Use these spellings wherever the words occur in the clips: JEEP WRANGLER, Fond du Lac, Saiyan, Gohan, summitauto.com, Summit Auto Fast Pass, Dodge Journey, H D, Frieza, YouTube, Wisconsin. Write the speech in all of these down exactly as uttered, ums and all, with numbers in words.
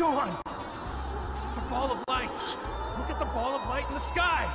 Gohan! The ball of light! Look at the ball of light in the sky!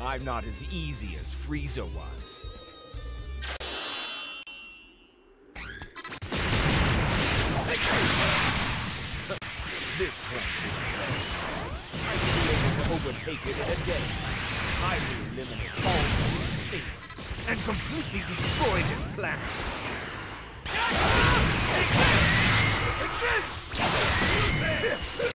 I'm not as easy as Frieza was. This plan is closed. I should be able to overtake it in a day. I will eliminate all those Saiyans and completely destroy this planet. Take this! Take this!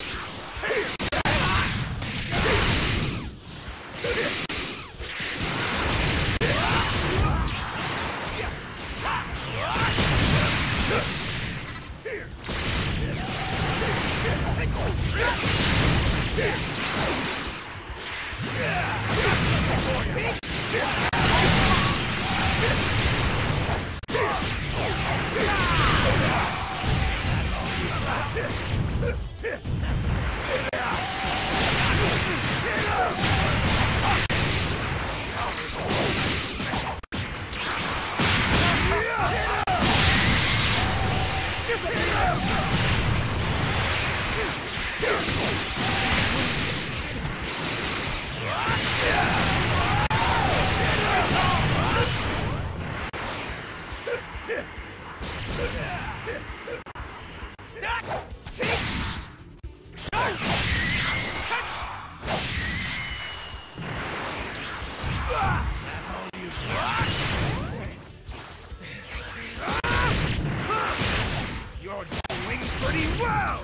Pretty well!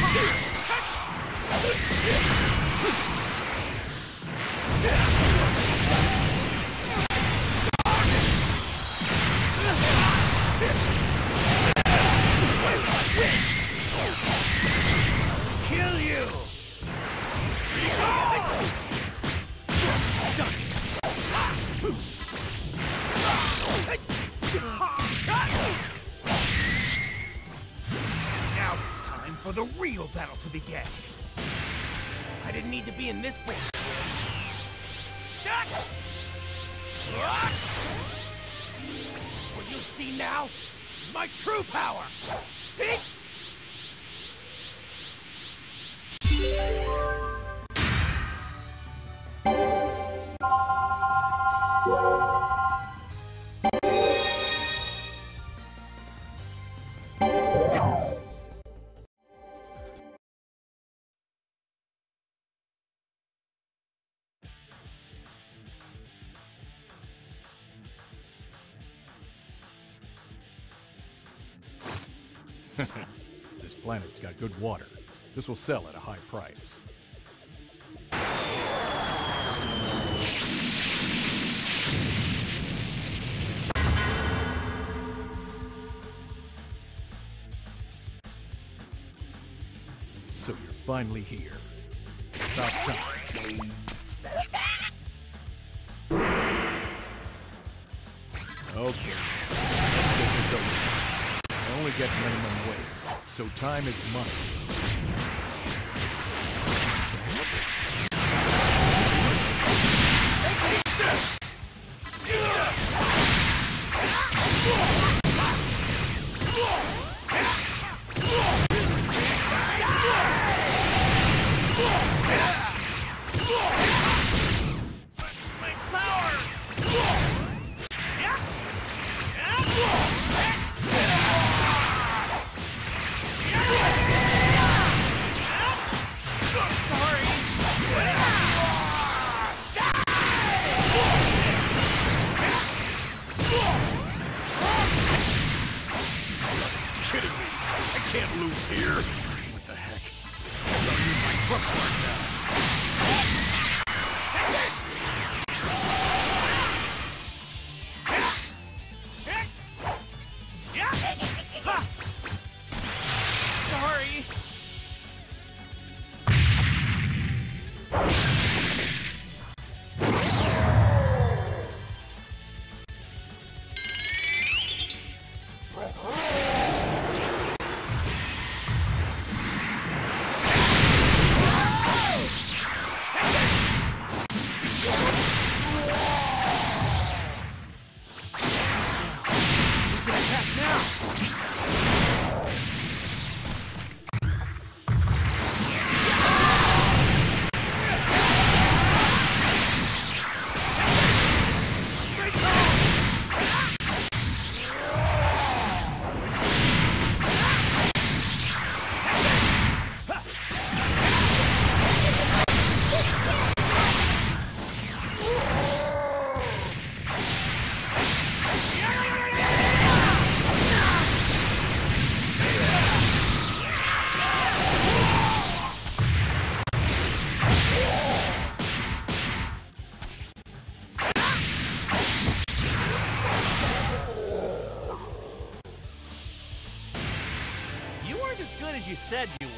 Touch! for the real battle to begin. I didn't need to be in this fight. What you see now is my true power. See? This planet's got good water. This will sell at a high price. So you're finally here. It's about time. Okay, let's get this over. I only get minimum wage, so time is money. My power! Can't lose here. What the heck? I guess I'll use my truck right now. Sorry. As you said you